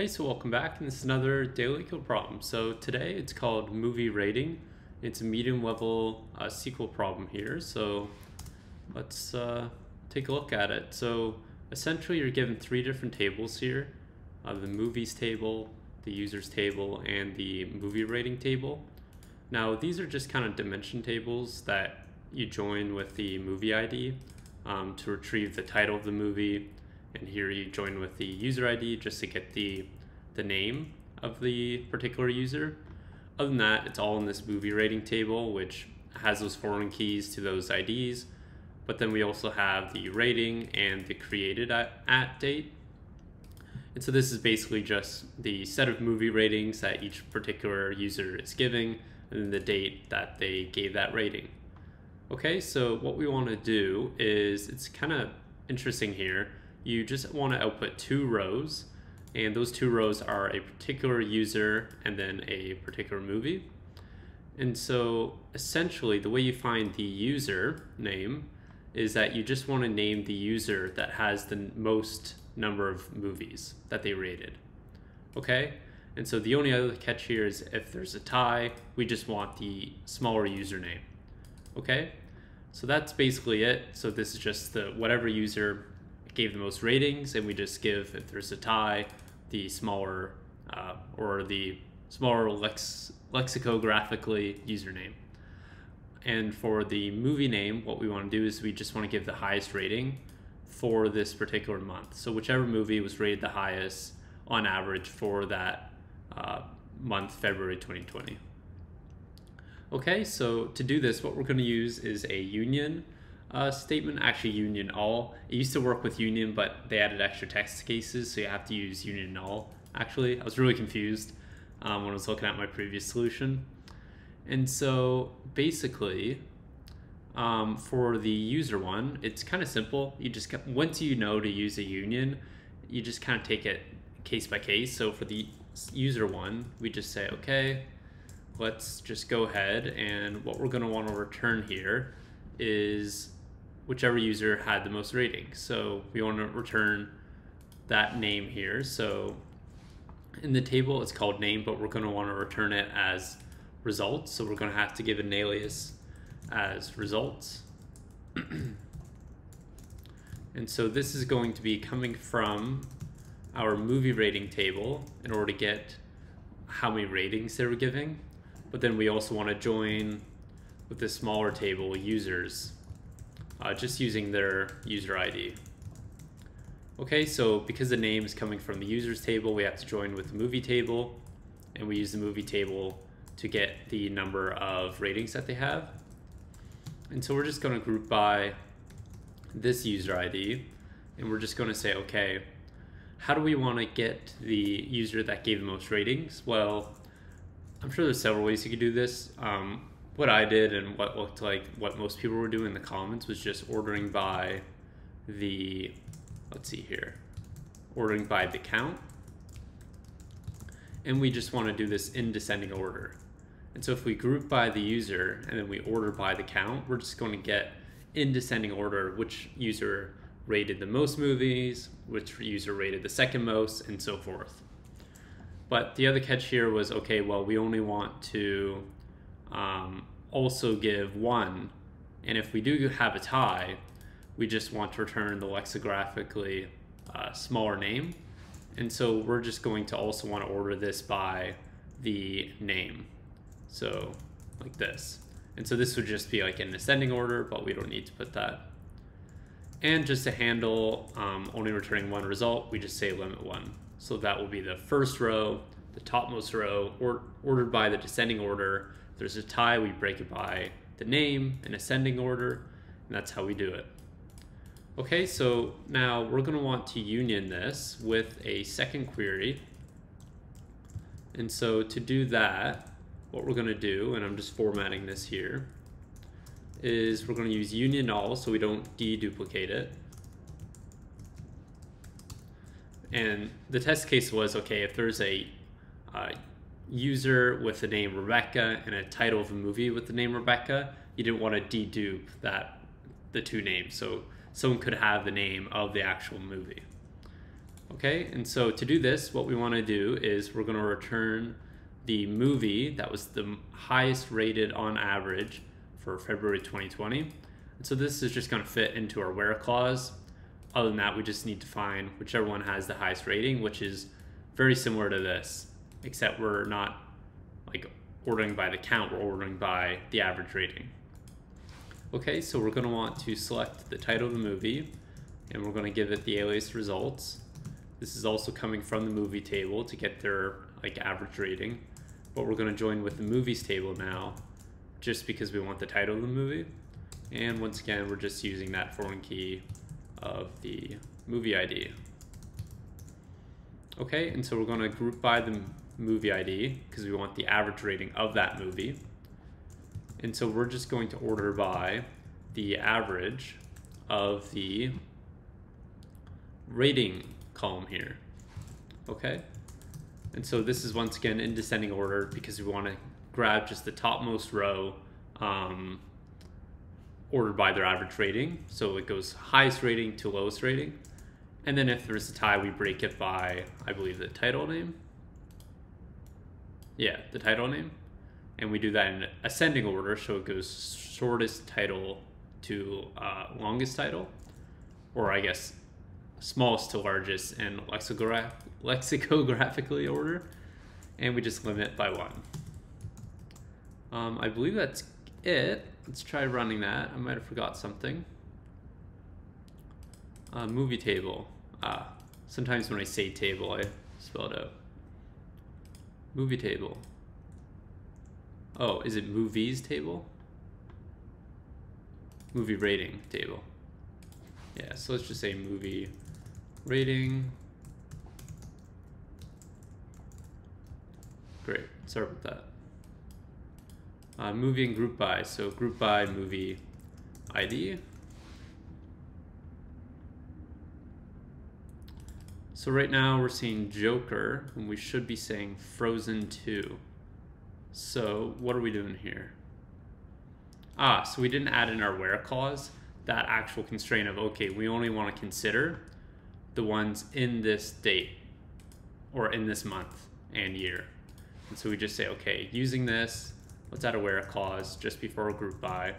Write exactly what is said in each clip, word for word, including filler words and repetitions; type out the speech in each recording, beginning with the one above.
Hey, so welcome back, and this is another daily kill problem. So today it's called movie rating. It's a medium level uh, S Q L problem here. So let's uh, take a look at it. So essentially you're given three different tables here, uh, the movies table, the users table, and the movie rating table. Now these are just kind of dimension tables that you join with the movie I D um, to retrieve the title of the movie. And here you join with the user I D just to get the the name of the particular user. Other than that, it's all in this movie rating table, which has those foreign keys to those I Ds. But then we also have the rating and the created at, at date. And so this is basically just the set of movie ratings that each particular user is giving and then the date that they gave that rating. Okay, so what we want to do is, it's kind of interesting here. You just want to output two rows, and those two rows are a particular user and then a particular movie. And so essentially the way you find the user name is that you just want to name the user that has the most number of movies that they rated. Okay, and so the only other catch here is if there's a tie, we just want the smaller username. Okay, so that's basically it. So this is just the whatever user gave the most ratings, and we just give, if there's a tie, the smaller uh, or the smaller lex lexicographically username. And for the movie name, what we want to do is we just want to give the highest rating for this particular month. So whichever movie was rated the highest on average for that uh, month, February twenty twenty. Okay, so to do this, what we're going to use is a union Uh, statement, actually union all. It used to work with union, but they added extra text cases, so you have to use union all. Actually, I was really confused um, when I was looking at my previous solution. And so basically, um, for the user one, it's kind of simple. You just, once you know to use a union, you just kind of take it case by case. So for the user one, we just say, okay, let's just go ahead, and what we're going to want to return here is whichever user had the most ratings. So we want to return that name here. So in the table it's called name, but we're going to want to return it as results. So we're going to have to give an alias as results. And so this is going to be coming from our movie rating table in order to get how many ratings they were giving. But then we also want to join with the smaller table users, uh, just using their user I D. Okay, so because the name is coming from the users table, we have to join with the movie table, and we use the movie table to get the number of ratings that they have. And so we're just gonna group by this user I D, and we're just gonna say, okay, how do we wanna get the user that gave the most ratings? Well, I'm sure there's several ways you could do this. Um, What I did and what looked like what most people were doing in the comments was just ordering by the, let's see here, ordering by the count. And we just want to do this in descending order. And so if we group by the user and then we order by the count, we're just going to get in descending order which user rated the most movies, which user rated the second most, and so forth. But the other catch here was, okay, well, we only want to Um, also give one, and if we do have a tie, we just want to return the lexicographically uh, smaller name. And so we're just going to also want to order this by the name, so like this. And so this would just be like in ascending order, but we don't need to put that. And just to handle um, only returning one result, we just say limit one. So that will be the first row, the topmost row, or ordered by the descending order. There's a tie, we break it by the name in ascending order, and that's how we do it. Okay, so now we're going to want to union this with a second query. And so to do that, what we're going to do, and I'm just formatting this here, is we're going to use union all so we don't deduplicate it. And the test case was, okay, if there's a uh, user with the name Rebecca and a title of a movie with the name Rebecca, you didn't want to dedupe that, the two names, so someone could have the name of the actual movie. Okay, and so to do this, what we want to do is we're going to return the movie that was the highest rated on average for February twenty twenty. And so this is just going to fit into our where clause. Other than that, we just need to find whichever one has the highest rating, which is very similar to this, except we're not like ordering by the count, we're ordering by the average rating. Okay, so we're going to want to select the title of the movie, and we're going to give it the alias results. This is also coming from the movie table to get their like average rating, but we're going to join with the movies table now just because we want the title of the movie. And once again, we're just using that foreign key of the movie I D. Okay, and so we're going to group by the movie I D because we want the average rating of that movie. And so we're just going to order by the average of the rating column here. Okay, and so this is once again in descending order because we want to grab just the topmost row um, ordered by their average rating, so it goes highest rating to lowest rating, and then if there's a tie we break it by, I believe, the title name. Yeah, the title name, and we do that in ascending order, so it goes shortest title to uh, longest title, or I guess smallest to largest and lexicogra lexicographically order, and we just limit by one. Um, I believe that's it. Let's try running that. I might have forgot something. Uh, movie table. Ah, sometimes when I say table, I spell it out. Movie table. Oh, is it movies table? Movie rating table. Yeah, so let's just say movie rating. Great, sorry about that. Uh, movie and group by, so group by movie I D. So right now we're seeing Joker, and we should be saying Frozen two. So what are we doing here? Ah, so we didn't add in our where clause, that actual constraint of, okay, we only want to consider the ones in this date or in this month and year. And so we just say, okay, using this, let's add a where clause just before group by.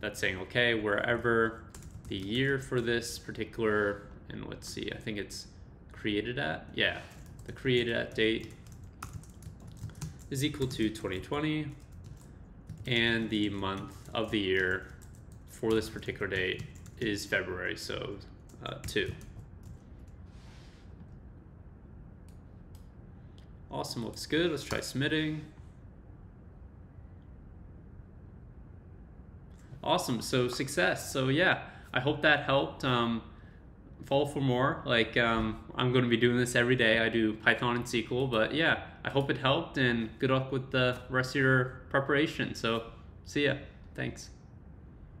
That's saying, okay, wherever the year for this particular, and let's see, I think it's created at, yeah, the created at date is equal to twenty twenty, and the month of the year for this particular date is February, so uh, two. Awesome, looks good. Let's try submitting. Awesome, so success. So yeah, I hope that helped. Um, follow for more. Like um, I'm going to be doing this every day. I do Python and S Q L, but yeah, I hope it helped, and good luck with the rest of your preparation. So see ya. Thanks.